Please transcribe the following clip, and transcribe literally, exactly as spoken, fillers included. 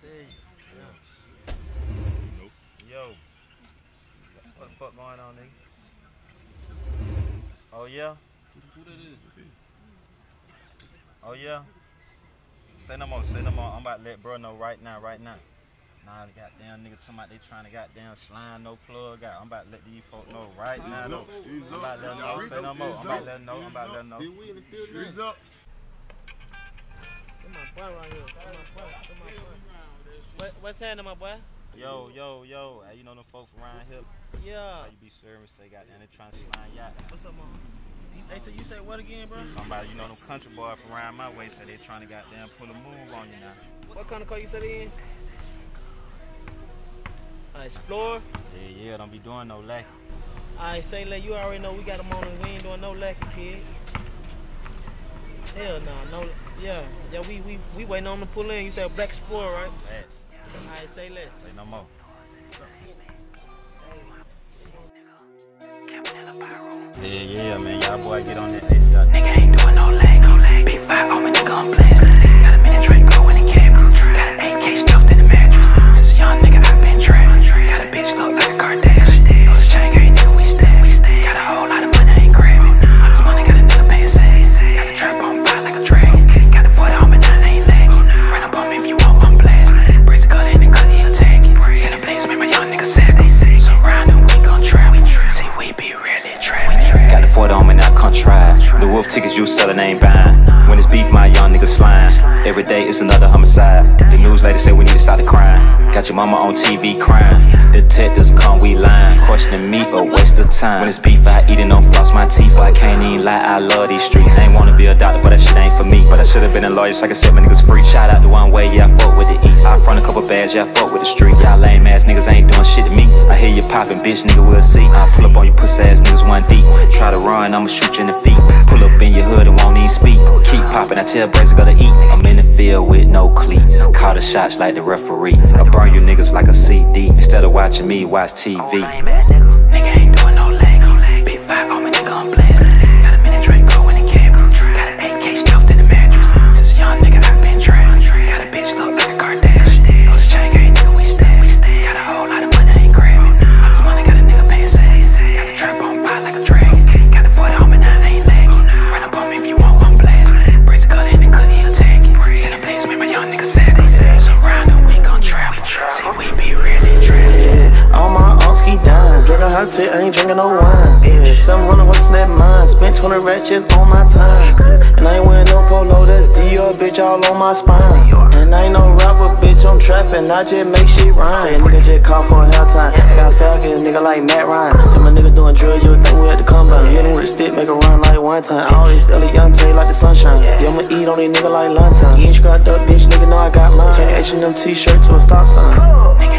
T. Yeah. Nope. Yo. What the fuck going on, nigga? Oh, yeah? Who that is? Oh, yeah? Say no more, say no more. I'm about to let bro know right now, right now. Nah, the goddamn nigga talking about they trying to goddamn slime, no plug out. I'm about to let these folks know right now. No. I'm about to let them know, say no more. I'm about to let them know, I'm about to let them know. He's up. That's my boy right here. That's my boy. That's my boy. What, what's happening, my boy? Yo, yo, yo. Hey, you know them folks around here? Yeah. How you be serving, they got down there trying to slime yacht. What's up, mama? They say you say what again, bro? Somebody, you know, them country boy from around my way said they trying to goddamn pull a move on you now. What kind of car you said in? I explore. Yeah, yeah, don't be doing no lacking. I say, like, you already know we got them on and we ain't doing no lacking, kid. Hell nah, no, yeah, yeah, we we we waiting on them to pull in. You said Black Explorer, right? Yes. I say less. Say no more. Yeah, yeah, man, y'all boy get on that A S A P. Nigga ain't doing no lag, no lag. Big five on me, nigga, I'm blessed. Got a minute drink go in the cab. Got an eight K stuffed in the mattress. Since a young nigga, I been trapped. Got a bitch look like a Kardashian. Know the chain gang, nigga, we stabbed. Got a whole lot of money, I ain't grabbing. This money got a nigga paying sad. Got a trap on fire like a dragon. Got a forty on me, now I ain't lagging. Run up on me if you want, I'm blast. Brace a gun in the cut, he'll tag it. Send a blaze, make my young nigga sad. So round and we gon' trap. See, we be really trapping. Got the forty on me, now I can't try. The wolf tickets you sellin' ain't buying. When it's beef, my young nigga slime. Every day it's another homicide. The news lady say we need to stop the crime. Got your mama on T V crying. Detectives come, we lying. Questioning me, a waste of time. When it's beef, I eat and don't floss my teeth. I can't even lie, I love these streets. Ain't wanna be a doctor, but that shit ain't for me. But I should've been a lawyer so I could set my niggas free. Shout out to one way, yeah, I fuck with the east. I front a couple bags, yeah, I fuck with the streets. Y'all lame ass niggas ain't doing shit to me. I hear you poppin', bitch, nigga, we'll see. I pull up on you puss ass niggas one deep. Try to run, I'ma shoot you in the feet. Pull up in your hood and won't even speak. Keep popping, I tell Brazy gotta eat. I'm in the field with no cleats. Call the shots like the referee. I burn you niggas like a C D. Instead of watching me, watch T V. Nigga ain't doing no lag. Big five on me, nigga, I'm blessed. Got a minute drink go in the cab. Got an eight K stuffed in the mattress. Since a young nigga, I been trapped. Got a bitch look like a Kardashian. Know the chain gang, nigga, we stabbed. Got a whole lot of money, I ain't grabbing. All this money got a nigga paying sad. Got a trap on fire like a dragon. I ain't drinking no wine. Yeah, seven hundred what's in that mine. Spent twenty ratchets on my time. And I ain't wearing no polo, that's Dior, bitch, all on my spine. And I ain't no rapper, bitch, I'm trapping, I just make shit rhyme. Say a nigga just call for a hell time. Got Falcons, nigga like Matt Ryan. Tell my nigga doing drugs, you think we at the combine. Hit him with a stick, make a run like one time. I always sell a young Tay like the sunshine. Yeah, I'ma eat on these nigga like lunchtime. You ain't scrapped up, bitch, nigga, know I got mine. Turn your H and M t-shirt to a stop sign.